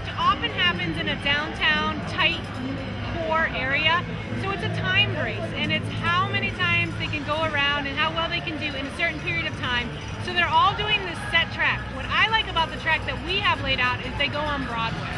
which often happens in a downtown, tight, core area. So it's a time race, and it's how many times they can go around and how well they can do in a certain period of time. So they're all doing this set track. What I like about the track that we have laid out is they go on Broadway.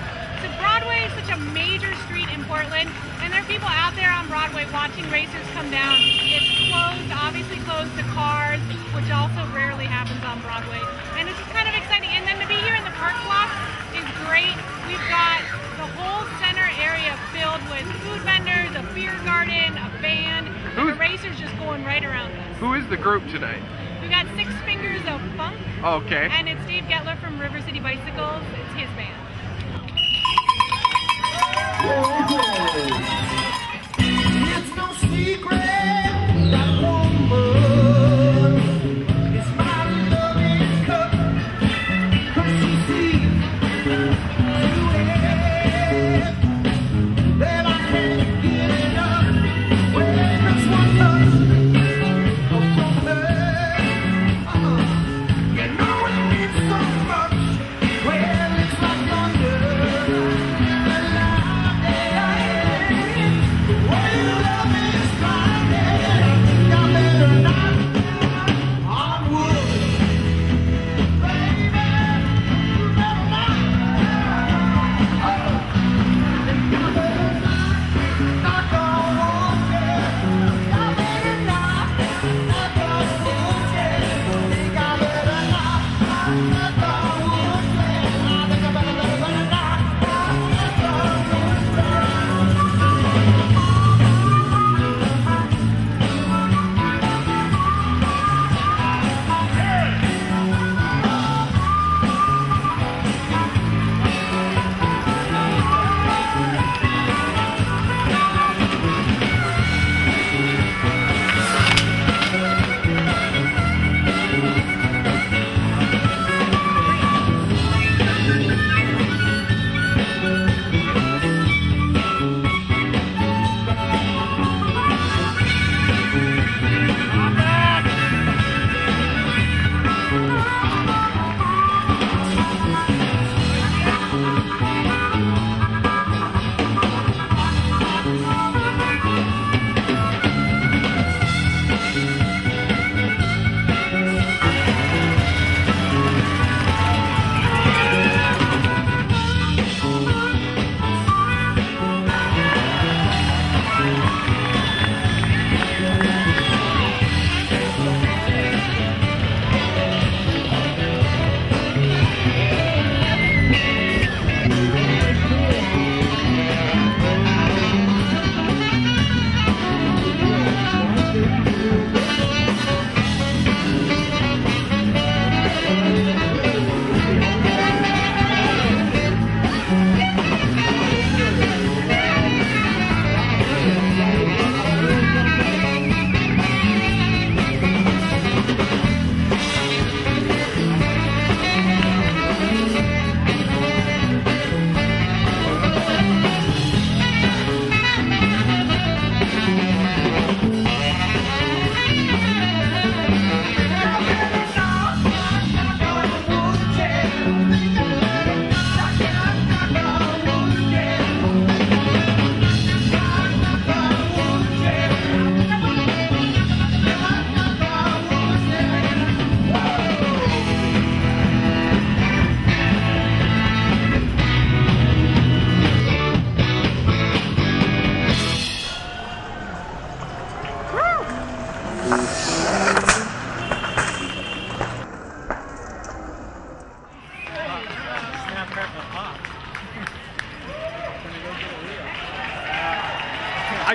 So Broadway is such a major street in Portland, and there are people out there on Broadway watching racers come down. It's closed, obviously closed to cars, which also rarely happens on Broadway. And it's just kind of exciting. And then to be here in the park block is great. We've got the whole center area filled with food vendors, a beer garden, a band, and the racers just going right around us. Who is the group tonight? We've got Six Fingers of Funk. Okay. And it's Steve Gettler from River City Bicycles. It's his band. It's no secret that woman is my loving cup, 'cause she sees through it that I can't get enough. When it's one love from her, you know it means so much. Well, it's like thunder. I